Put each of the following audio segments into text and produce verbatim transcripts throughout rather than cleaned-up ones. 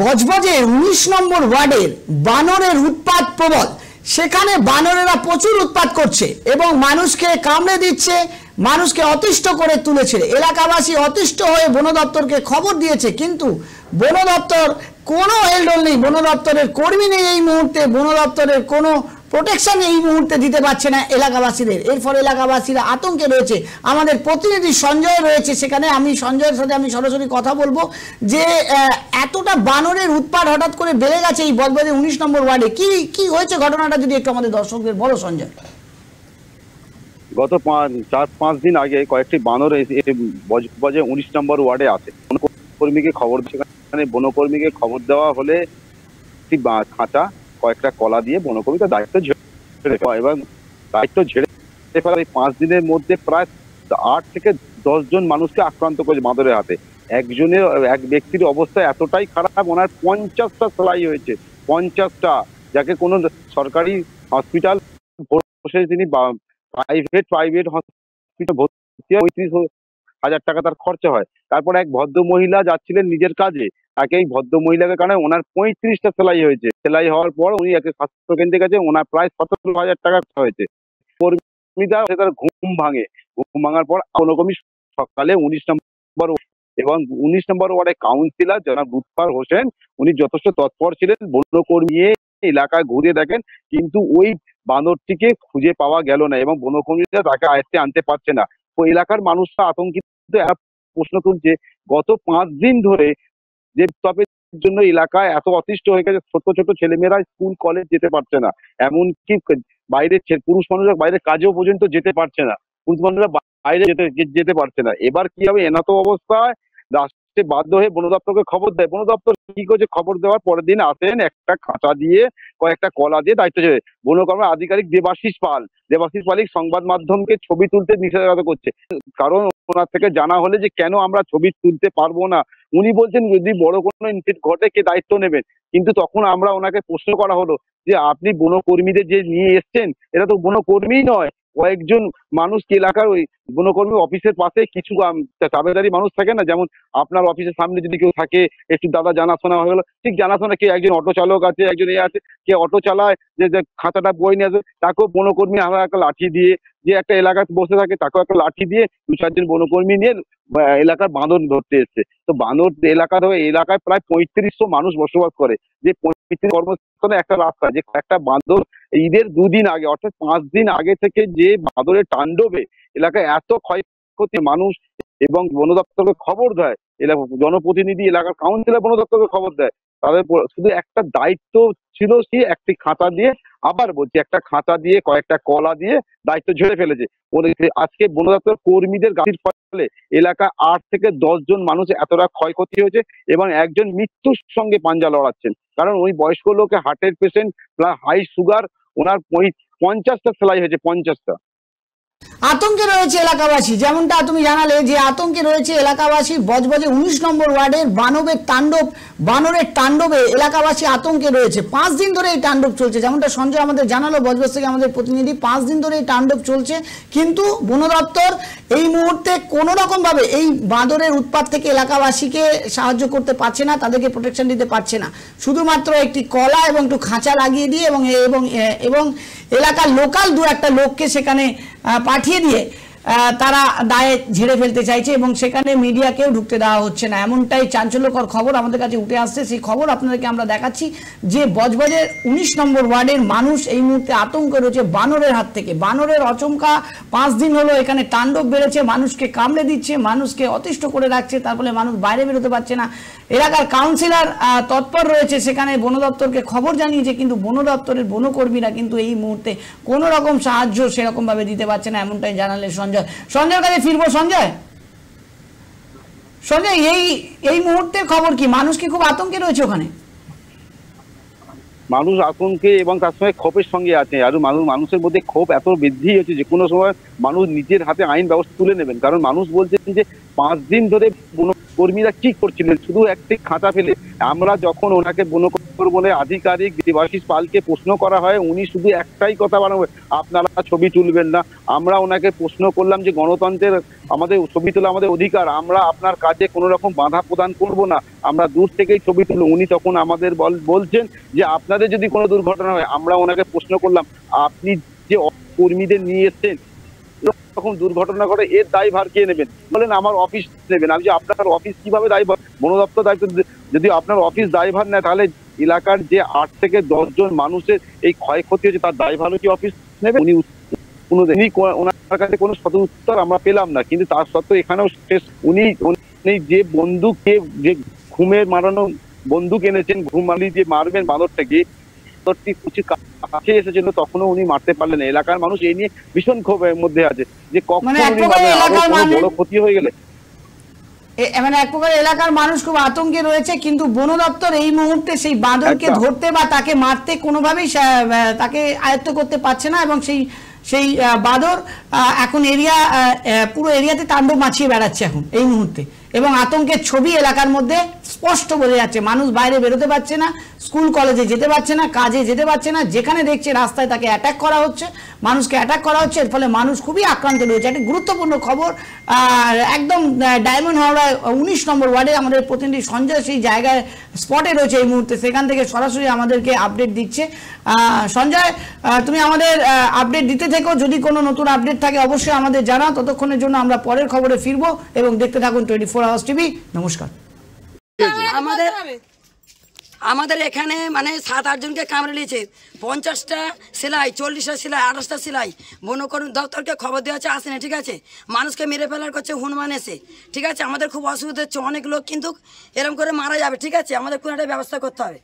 বজবজের উনিশ নম্বর ওয়ার্ডের বানরের উৎপাত প্রবল, সেখানে বানরেরা প্রচুর উৎপাত করছে এবং মানুষকে কামড়ে দিচ্ছে, মানুষকে অতিষ্ঠ করে তুলেছে। এলাকাবাসী অতিষ্ঠ হয়ে বন দপ্তরকে খবর দিয়েছে, কিন্তু বন দপ্তর কোনো হেলদোল নেই, বন দপ্তরের কর্মী নেই এই মুহূর্তে, বন দপ্তরের কোনো প্রোটেকশন এই মুহূর্তে দিতে পারছে না এলাকাবাসীদের। এর ফলে এলাকাবাসীরা আতঙ্কে রয়েছে। আমাদের প্রতিনিধি সঞ্জয় রয়েছে সেখানে, আমি সঞ্জয়ের সাথে আমি সরাসরি কথা বলবো যে এতটা বানরের উৎপাত হঠাৎ করে বেড়ে গেছে এই বজবজের উনিশ নম্বর ওয়ার্ডে, কি কি হয়েছে ঘটনাটা যদি একটু আমাদের দর্শকদের বলো সঞ্জয়। গত পাঁচ চার পাঁচ দিন আগে কয়েকটি বানর বজবজে উনিশ নম্বর ওয়ার্ডে আসে, বনকর্মীকে খবর, সেখানে বনকর্মীকে খবর দেওয়া হলে খাঁচা কয়েকটা কলা দিয়ে বনকর্মী তার দায়িত্ব ঝেড়ে ফেলা, এবং দায়িত্ব ঝেড়ে ফেলা এই পাঁচ দিনের মধ্যে প্রায় আট থেকে দশ জন মানুষকে আক্রান্ত করেছে বাঁদরের হাতে। একজনের এক ব্যক্তির অবস্থা এতটাই খারাপ, ওনার পঞ্চাশটা সেলাই হয়েছে, পঞ্চাশটা যাকে কোনো সরকারি হসপিটাল বসে তিনি প্রাইভেট প্রাইভেট হসপিটাল ভর্তি হয়, পঁয়ত্রিশ হাজার টাকা তার খরচা হয়। তারপর এক ভদ্র মহিলা যাচ্ছিলেন নিজের কাজে, তাকে এই ভদ্র মহিলাকে কারণে ওনার পঁয়ত্রিশটা সেলাই হয়েছে, সেলাই হওয়ার পর উনি একে স্বাস্থ্য কেন্দ্রে গেছে, ওনার প্রায় সতেরো হাজার টাকা খরচা হয়েছে। তার ঘুম ভাঙে, ঘুম ভাঙার পর কোনোরকমই সকালে উনিশ নম্বর এবং উনিশ নম্বর ওয়ার্ডে কাউন্সিলর জনাব রূপকার হোসেন উনি যথেষ্ট তৎপর ছিলেন, বন্যকর্মী এলাকায় ঘুরে দেখেন, কিন্তু ওই বানরটিকে খুঁজে পাওয়া গেল না এবং বনকর্মীরা তাকে আয়ত্তে আনতে পারছে না। তো এলাকার মানুষরা আতঙ্কিত প্রশ্ন তুলছে, গত পাঁচ দিন ধরে যে তপের জন্য এলাকায় এত অতিষ্ঠ হয়ে গেছে, ছোট ছোট ছেলেমেয়েরা স্কুল কলেজ যেতে পারছে না, এমনকি বাইরে পুরুষ মানুষরা বাইরে কাজেও পর্যন্ত যেতে পারছে না, পুরুষ মানুষরা বাইরে যেতে যেতে পারছে না। এবার কি হবে, এনাত অবস্থায় রাষ্ট্রে বাধ্য হয়ে বন দপ্তরকে খবর দেয়। বন দপ্তর কি করছে, খবর দেওয়ার পরের দিন আসেন একটা খাঁচা দিয়ে কয়েকটা কলা দিয়ে দায়িত্ব ছিল। বনকর্মী আধিকারিক দেবাশিস পাল দেবাশিস পালিক সংবাদ মাধ্যমকে ছবি তুলতে নিষেধাজ্ঞা করছে, কারণ ওনার থেকে জানা হলে যে কেন আমরা ছবি তুলতে পারবো না। উনি বলছেন যদি বড় কোনো ইনসিডেন্ট ঘটে কে দায়িত্ব নেবেন, কিন্তু তখন আমরা ওনাকে প্রশ্ন করা হলো যে আপনি বনকর্মীদের যে নিয়ে এসছেন এটা তো বনকর্মী নয়, কয়েকজন মানুষ এলাকার ওই বনকর্মী অফিসের পাশে কিছু তাবেদারি মানুষ থাকে না, যেমন আপনার অফিসের সামনে যদি কেউ থাকে একটু দাদা জানাশোনা হয়ে গেলো, ঠিক জানাশোনা কে একজন অটো চালক আছে, একজন এ আছে, কে অটো চালায় যে খাতাটা বই নিয়ে আসে তাকেও বনকর্মী একটা লাঠি দিয়ে, যে একটা এলাকায় বসে থাকে তাকেও একটা লাঠি দিয়ে দু চারজন বনকর্মী নিয়ে এলাকার বাঁদর ধরতে এসছে। তো বাঁদর এলাকার হয়ে এলাকায় প্রায় পঁয়ত্রিশশো মানুষ বসবাস করে, যে পঁয়ত্রিশ কর্মস্থানে একটা রাস্তা, যে একটা বাঁদর ঈদের দুদিন আগে অর্থাৎ পাঁচ দিন আগে থেকে যে বাঁদরের তাণ্ডবে এলাকায় এত ক্ষয়ক্ষতি, মানুষ এবং বন দপ্তরকে খবর দেয় এলাকা জনপ্রতিনিধি, এলাকার কাউন্সিলর বন দপ্তরকে খবর দেয়, তাদের শুধু একটা দায়িত্ব ছিল সে একটি খাঁচা দিয়ে, আবার বলছি একটা খাঁচা দিয়ে কয়েকটা কলা দিয়ে দায়িত্ব ঝেড়ে ফেলেছে। আজকে বন দপ্তর কর্মীদের গাড়ির ফলে এলাকায় আট থেকে দশ জন মানুষ এতটা ক্ষয়ক্ষতি হয়েছে এবং একজন মৃত্যুর সঙ্গে পাঞ্জা লড়াচ্ছেন, কারণ ওই বয়স্ক লোকে হার্টের পেশেন্ট প্লাস হাই সুগার, ওনার পঞ্চাশটা সেলাই হয়েছে, পঞ্চাশটা। আতঙ্কে রয়েছে এলাকাবাসী, যেমনটা তুমি জানালে যে আতঙ্কে রয়েছে এলাকাবাসী। বজবজে উনিশ নম্বর ওয়ার্ডের বানরের তাণ্ডব বানরের তাণ্ডবে এলাকাবাসী আতঙ্কে রয়েছে। পাঁচ দিন ধরে এই তাণ্ডব চলছে, যেমনটা সঞ্জয় আমাদের জানালো বজবজ থেকে আমাদের প্রতিনিধি, পাঁচ দিন ধরে এই তাণ্ডব চলছে, কিন্তু বন দপ্তর এই মুহূর্তে কোনো রকমভাবে এই বাঁদরের উৎপাত থেকে এলাকাবাসীকে সাহায্য করতে পারছে না, তাদেরকে প্রোটেকশন দিতে পারছে না, শুধুমাত্র একটি কলা এবং একটু খাঁচা লাগিয়ে দিয়ে এবং এবং এলাকার লোকাল দু একটা লোককে সেখানে পাঠিয়ে দিয়ে তারা দায়ে ঝেড়ে ফেলতে চাইছে এবং সেখানে মিডিয়াকেও ঢুকতে দেওয়া হচ্ছে না। এমনটাই চাঞ্চল্যকর খবর আমাদের কাছে উঠে আসছে, সেই খবর আপনাদেরকে আমরা দেখাচ্ছি যে বজবজের উনিশ নম্বর ওয়ার্ডের মানুষ এই মুহূর্তে আতঙ্কে রয়েছে বানরের হাত থেকে। বানরের আচমকা পাঁচ দিন হলো এখানে তাণ্ডব বেড়েছে, মানুষকে কামড়ে দিচ্ছে, মানুষকে অতিষ্ঠ করে রাখছে, তার ফলে মানুষ বাইরে বেরোতে পারছে না। এলাকার কাউন্সিলর তৎপর রয়েছে, সেখানে বন দপ্তরকে খবর জানিয়েছে, কিন্তু বন দপ্তরের বনকর্মীরা কিন্তু এই মুহূর্তে কোনো রকম সাহায্য সেরকমভাবে দিতে পারছে না, এমনটাই জানালে সঞ্জয়। সঞ্জয়ের কাছে ফিরবো। সঞ্জয় সঞ্জয় এই এই মুহূর্তের খবর কি, মানুষ কি খুব আতঙ্কে রয়েছে ওখানে? মানুষ আতঙ্কে এবং তার সঙ্গে ক্ষোভের সঙ্গে আছে, আর মানুষ মানুষের মধ্যে ক্ষোভ এত বৃদ্ধি হচ্ছে যে কোনো সময় মানুষ নিজের হাতে আইন ব্যবস্থা তুলে নেবেন, কারণ মানুষ বলছেন যে পাঁচ দিন ধরে বন কর্মীরা কি করছিলেন, শুধু একটি খাঁচা ফেলে। আমরা যখন ওনাকে বনকর্মীদের আধিকারিক দেবাশিস পালকে প্রশ্ন করা হয়, উনি শুধু একটাই কথা বলেন, আপনারা ছবি তুলবেন না। আমরা ওনাকে প্রশ্ন করলাম যে গণতন্ত্রের আমাদের ছবি তোলা আমাদের অধিকার, আমরা আপনার কাজে কোনো রকম বাধা প্রদান করব না, আমরা দূর থেকেই ছবি তুলব। উনি তখন আমাদের বলছেন যে আপনাদের যদি কোনো দুর্ঘটনা হয়, আমরা ওনাকে প্রশ্ন করলাম আপনি যে কর্মীদের নিয়ে এসছেন তখন দুর্ঘটনা ঘটে এর দায়ভার কে নেবেন? বলেন আমার অফিস নেবেন। আমি যে আপনার অফিস কিভাবে দায়ভার, বন দপ্তর দায়িত্ব, যদি আপনার অফিস দায়ভার নেয় তাহলে এলাকার যে আট থেকে দশ জন মানুষের এই ক্ষয়ক্ষতি হচ্ছে তার দায়ভারও কি অফিস নেবে? উনি ওনার কাছে কোনো সদুত্তর আমরা পেলাম না। কিন্তু তার সত্ত্বেও এখানেও শেষ, উনি যে বন্দুককে যে ঘুমে মারানো বন্দুক এনেছেন, ঘুম মালি যে মারবেন বাঁদর থেকে কাছে এসেছিল, তখনও উনি মারতে পারলেন না। এলাকার মানুষ এই নিয়ে ভীষণ ক্ষোভের মধ্যে আছে যে কখন বড় ক্ষতি হয়ে গেলে, মানে একপ্রকার এলাকার মানুষ খুব আতঙ্কে রয়েছে। কিন্তু বন দপ্তর এই মুহূর্তে সেই বাঁদরকে ধরতে বা তাকে মারতে কোনোভাবেই তাকে আয়ত্ত করতে পারছে না, এবং সেই সেই বাঁদর এখন এরিয়া পুরো এরিয়াতে তাণ্ডব মাছিয়ে বেড়াচ্ছে এখন এই মুহূর্তে, এবং আতঙ্কের ছবি এলাকার মধ্যে স্পষ্ট বোঝা যাচ্ছে। মানুষ বাইরে বেরোতে পারছে না, স্কুল কলেজে যেতে পারছে না, কাজে যেতে পারছে না, যেখানে দেখছে রাস্তায় তাকে অ্যাটাক করা হচ্ছে, মানুষকে অ্যাটাক করা হচ্ছে। এর ফলে মানুষ খুবই আক্রান্ত রয়েছে। একটা গুরুত্বপূর্ণ খবর, একদম ডায়মন্ড হাওড়ায় উনিশ নম্বর ওয়ার্ডে আমাদের প্রতিনিধি সঞ্জয় সেই জায়গায় স্পটে রয়েছে এই মুহূর্তে, সেখান থেকে সরাসরি আমাদেরকে আপডেট দিচ্ছে। সঞ্জয়, তুমি আমাদের আপডেট দিতে থেকো, যদি কোনো নতুন আপডেট থাকে অবশ্যই আমাদের জানাও। ততক্ষণের জন্য আমরা পরের খবরে ফিরবো, এবং দেখতে থাকুন টোয়েন্টি ফোর আওয়ার্স টিভি। নমস্কার। আমাদের আমাদের এখানে মানে সাত আটজনকে কামড়ে নিয়েছে, পঞ্চাশটা সেলাই, চল্লিশটা সেলাই, আঠাশটা সেলাই। বনকর্মী দপ্তরকে খবর দেওয়া হচ্ছে, আসে না, ঠিক আছে। মানুষকে মেরে ফেলার করছে হনুমান এসে, ঠিক আছে। আমাদের খুব অসুবিধা হচ্ছে, অনেক লোক কিন্তু এরকম করে মারা যাবে, ঠিক আছে। আমাদের কোনো একটা ব্যবস্থা করতে হবে।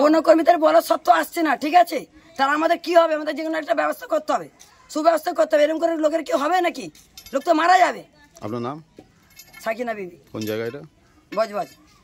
বনকর্মীদের বলা সত্ত্বেও আসছে না, ঠিক আছে। তারা আমাদের কি হবে? আমাদের যে কোনো একটা ব্যবস্থা করতে হবে, সুব্যবস্থা করতে হবে। এরকম করে লোকের কি হবে নাকি? লোক তো মারা যাবে। আপনার নাম? সাকিনা বিবি। কোন জায়গা এটা? বজবজ।